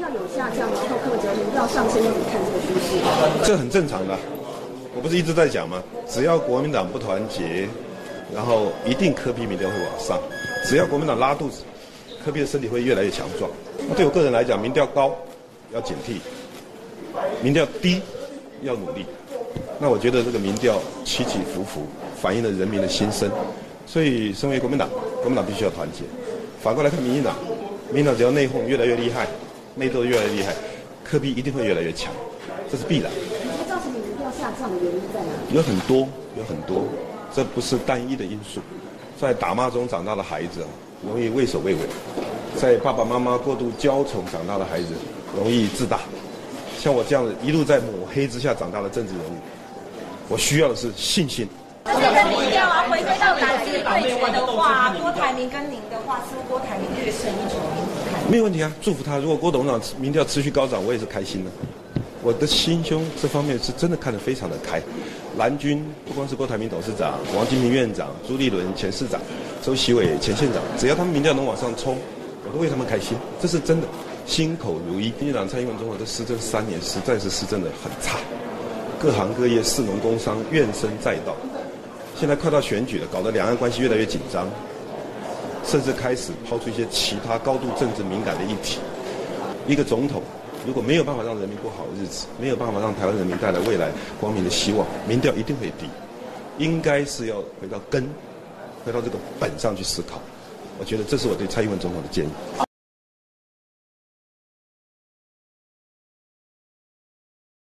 要有下降，然后或者你要上升，你看这个趋势，这很正常的。我不是一直在讲吗？只要国民党不团结，然后一定柯 P 民调会往上。只要国民党拉肚子，柯 P 的身体会越来越强壮。那对我个人来讲，民调高要警惕，民调低要努力。那我觉得这个民调起起伏伏，反映了人民的心声。所以，身为国民党，国民党必须要团结。反过来看民进党，民进党只要内讧越来越厉害，内斗越来越厉害，柯 P 一定会越来越强，这是必然。造成民调下降的原因在哪里？有很多，这不是单一的因素。在打骂中长大的孩子，容易畏首畏尾；在爸爸妈妈过度娇宠长大的孩子，容易自大。像我这样的一路在抹黑之下长大的政治人物，我需要的是信心。而且在民调啊，回归到打击对决的话，郭台铭跟您的话，似乎郭台铭略胜一筹。没有问题啊，祝福他。如果郭董事长民调持续高涨，我也是开心的。我的心胸这方面是真的看得非常的开。蓝军不光是郭台铭董事长、王金平院长、朱立伦前市长、周锡伟前县长，只要他们民调能往上冲，我都为他们开心，这是真的。心口如一。民进党蔡英文总统这施政3年实在是施政的很差，各行各业、市农工商怨声载道。现在快到选举了，搞得两岸关系越来越紧张，甚至开始抛出一些其他高度政治敏感的议题。一个总统如果没有办法让人民过好日子，没有办法让台湾人民带来未来光明的希望，民调一定会低。应该是要回到根，回到这个本上去思考。我觉得这是我对蔡英文总统的建议。